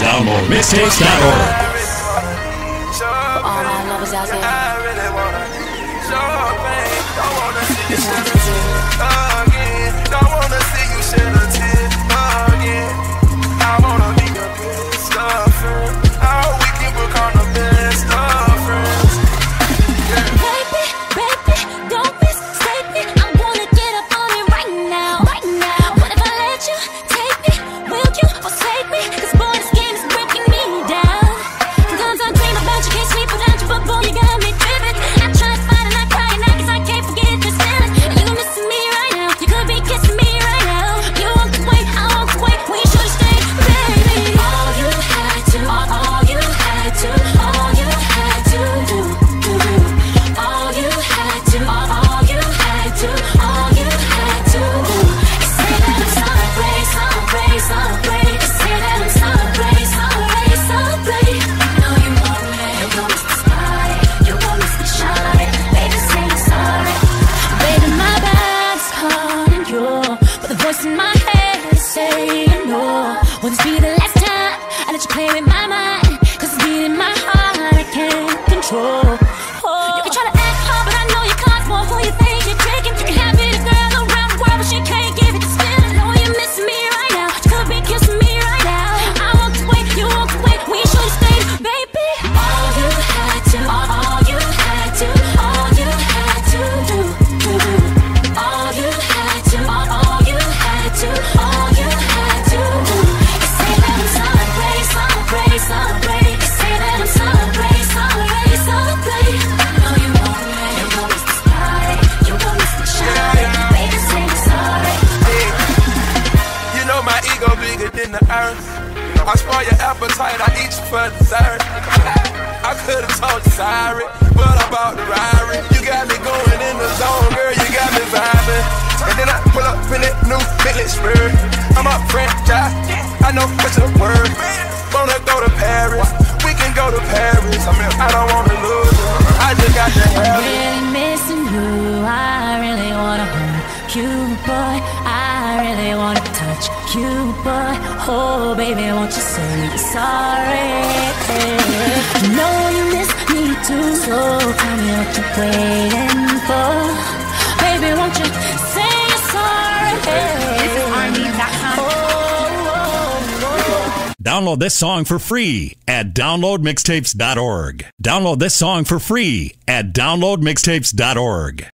DownloadMixtapes.org. I spoil your appetite, I eat you for dessert. I could've told you sorry, but I bought the Rari. You got me going in the zone, girl, you got me vibing. And then I pull up in that new Bentley Spur. I'm a franchise, I know what's a word. Wanna go to Paris, we can go to Paris. I mean, I don't wanna lose you, I just got to have it. Really missing you, I really wanna hold you, boy. I really wanna touch you, boy. Oh, baby, won't you say you're sorry? You know you miss me too, so tell me what you're waiting for. Baby, won't you say you're sorry? Download this song for free at DownloadMixtapes.org. Download this song for free at DownloadMixtapes.org.